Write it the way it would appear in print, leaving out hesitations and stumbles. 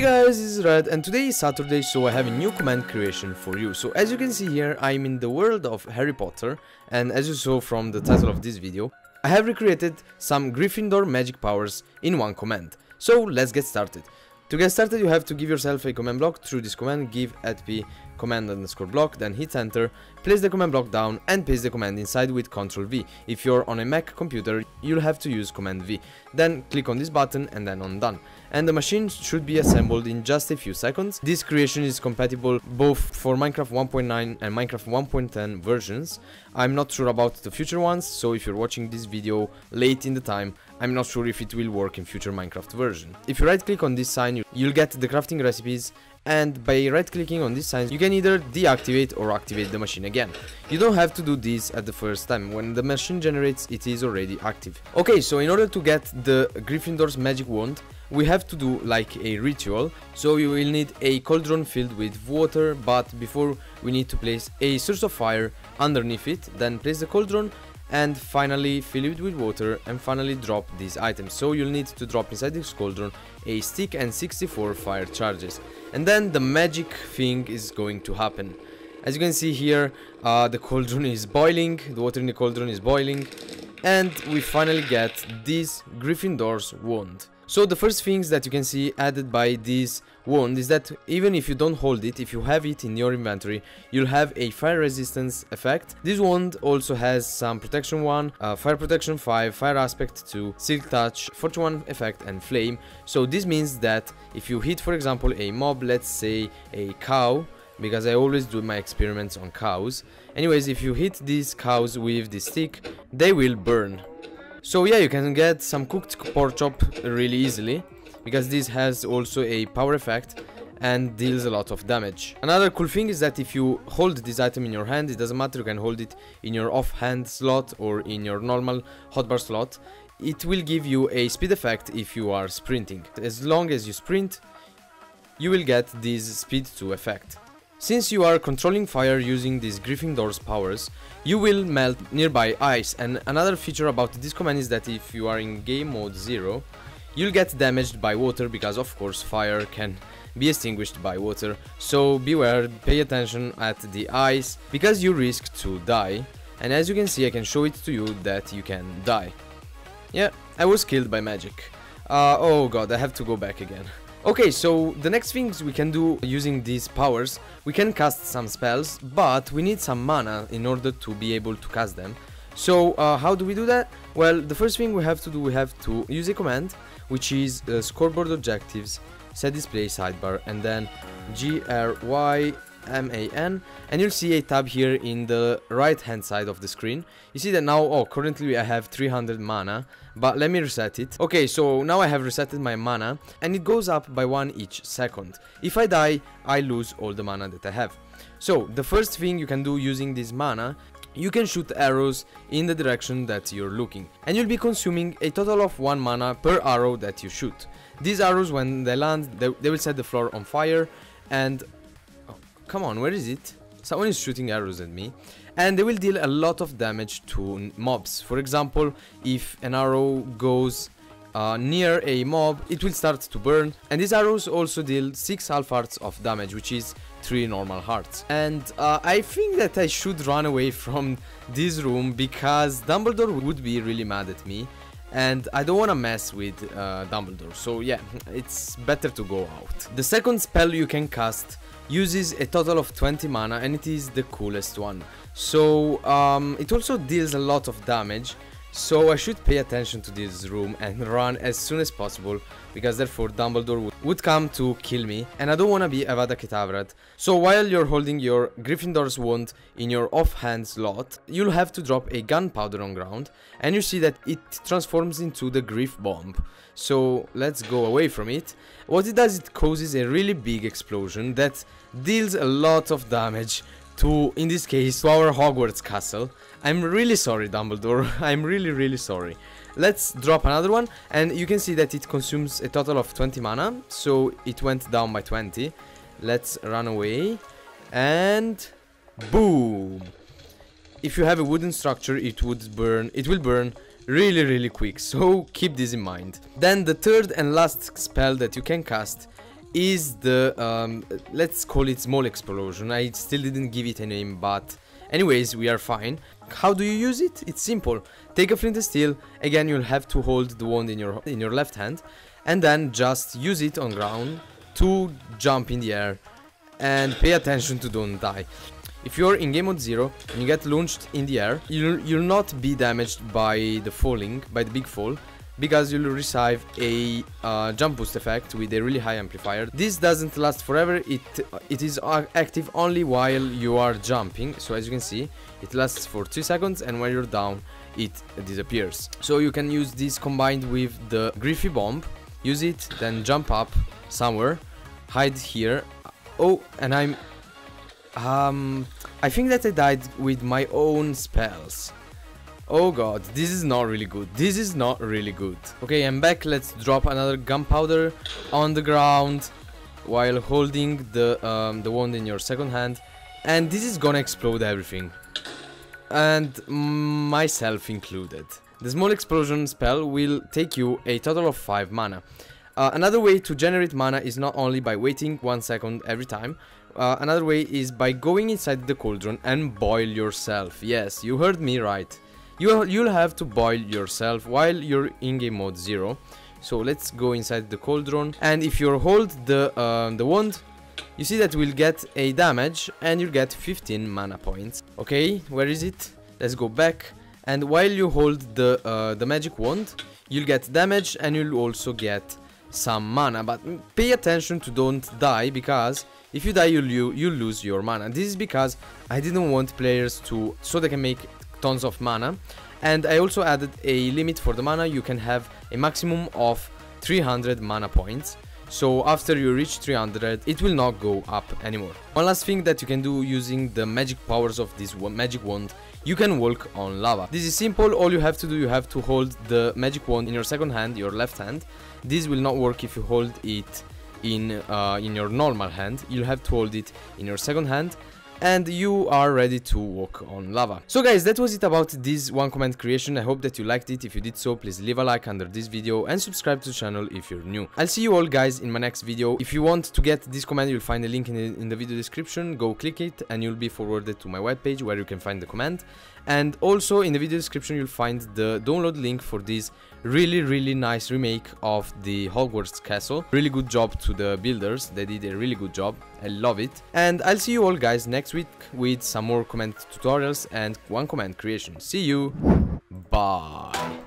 Hey guys, this is Red and today is Saturday, so I have a new command creation for you. So as you can see here, I'm in the world of Harry Potter, and as you saw from the title of this video, I have recreated some Gryffindor magic powers in one command. So let's get started. To get started, you have to give yourself a command block through this command, give @p command underscore block, then hit enter, place the command block down and paste the command inside with Ctrl+V. If you're on a Mac computer, you'll have to use command V. Then click on this button and then on done. And the machine should be assembled in just a few seconds. This creation is compatible both for Minecraft 1.9 and Minecraft 1.10 versions. I'm not sure about the future ones, so if you're watching this video late in the time, I'm not sure if it will work in future Minecraft version. If you right click on this sign, you'll get the crafting recipes, and by right clicking on this sign you can either deactivate or activate the machine again. You don't have to do this at the first time. When the machine generates, it is already active. Okay, so in order to get the Gryffindor's magic wand, we have to do like a ritual, so you will need a cauldron filled with water, but before we need to place a source of fire underneath it, then place the cauldron and finally fill it with water and finally drop these items. So you'll need to drop inside this cauldron a stick and 64 fire charges, and then the magic thing is going to happen. As you can see here, the cauldron is boiling, the water in the cauldron is boiling, and we finally get this Gryffindor's wand. So the first things that you can see added by this wand is that even if you don't hold it, if you have it in your inventory, you'll have a fire resistance effect. This wand also has some protection 1, fire protection 5, fire aspect 2, silk touch, fortune effect and flame. So this means that if you hit, for example, a mob, let's say a cow, because I always do my experiments on cows. Anyways, if you hit these cows with this stick, they will burn. So yeah, you can get some cooked pork chop really easily, because this has also a power effect and deals a lot of damage. Another cool thing is that if you hold this item in your hand, it doesn't matter, you can hold it in your offhand slot or in your normal hotbar slot. It will give you a speed effect if you are sprinting. As long as you sprint, you will get this speed 2 effect. Since you are controlling fire using these Gryffindor's powers, you will melt nearby ice. And another feature about this command is that if you are in game mode 0, you'll get damaged by water, because of course fire can be extinguished by water. So beware, pay attention at the ice, because you risk to die. And as you can see, I can show it to you that you can die. Yeah, I was killed by magic. Oh god, I have to go back again. Okay, so the next things we can do using these powers, we can cast some spells, but we need some mana in order to be able to cast them. So how do we do that? Well, the first thing we have to do, we have to use a command, which is scoreboard objectives, set display sidebar, and then GRYMAN, and you'll see a tab here in the right hand side of the screen. You see that now, oh, currently I have 300 mana, but let me reset it. Okay, so now I have resetted my mana, and it goes up by 1 each second. If I die, I lose all the mana that I have. So the first thing you can do using this mana, you can shoot arrows in the direction that you're looking, and you'll be consuming a total of 1 mana per arrow that you shoot. These arrows, when they land, they will set the floor on fire, and come on, where is it? Someone is shooting arrows at me, and they will deal a lot of damage to mobs. For example, if an arrow goes near a mob, it will start to burn, and these arrows also deal 6 half hearts of damage, which is 3 normal hearts. And I think that I should run away from this room, because Dumbledore would be really mad at me, and I don't want to mess with Dumbledore. So yeah, it's better to go out. The second spell you can cast uses a total of 20 mana, and it is the coolest one. So it also deals a lot of damage, so I should pay attention to this room and run as soon as possible, because therefore Dumbledore would come to kill me, and I don't want to be Avada Kedavra. So while you're holding your Gryffindor's wand in your offhand slot, you'll have to drop a gunpowder on ground, and you see that it transforms into the Gryff bomb. So let's go away from it. What it does, it causes a really big explosion that deals a lot of damage to, in this case, to our Hogwarts castle. I'm really sorry, Dumbledore. I'm really sorry. Let's drop another one, and you can see that it consumes a total of 20 mana, so it went down by 20. Let's run away, and boom! If you have a wooden structure, it would burn. It will burn really quick, so keep this in mind. Then the third and last spell that you can cast is the, let's call it small explosion. I still didn't give it a name, but anyways, we are fine. How do you use it? It's simple. Take a flint and steel. Again, you'll have to hold the wand in your left hand, and then just use it on ground to jump in the air, and pay attention to don't die. If you're in game mode 0 and you get launched in the air, you'll not be damaged by the falling, by the big fall, because you'll receive a jump boost effect with a really high amplifier. This doesn't last forever, it is active only while you are jumping, so as you can see, it lasts for 2 seconds and when you're down, it disappears. So you can use this combined with the Griffy Bomb, use it, then jump up somewhere, hide here, oh, and I'm... I think that I died with my own spells. Oh god, this is not really good. This is not really good. Okay, I'm back. Let's drop another gunpowder on the ground while holding the wand in your second hand. And this is gonna explode everything. And myself included. The small explosion spell will take you a total of 5 mana. Another way to generate mana is not only by waiting 1 second every time. Another way is by going inside the cauldron and boil yourself. Yes, you heard me right. You'll have to boil yourself while you're in game mode 0. So let's go inside the cauldron, and if you hold the wand, you see that we'll get a damage and you'll get 15 mana points. Okay, where is it? Let's go back, and while you hold the magic wand, you'll get damage and you'll also get some mana, but pay attention to don't die, because if you die you'll lose your mana. This is because I didn't want players to, so they can make tons of mana, and I also added a limit for the mana. You can have a maximum of 300 mana points, so after you reach 300 it will not go up anymore. One last thing that you can do using the magic powers of this magic wand, you can walk on lava. This is simple. All you have to do, you have to hold the magic wand in your second hand, your left hand. This will not work if you hold it in your normal hand. You'll have to hold it in your second hand, and you are ready to walk on lava. So guys, that was it about this one comment creation. I hope that you liked it. If you did so, please leave a like under this video and subscribe to the channel if you're new. I'll see you all guys in my next video. If you want to get this comment, you'll find a link in the video description. Go click it and you'll be forwarded to my webpage where you can find the comment. And also in the video description you'll find the download link for this really nice remake of the Hogwarts castle. Really good job to the builders, they did a really good job, I love it. And I'll see you all guys next week with some more comment tutorials and one comment creation. See you, bye.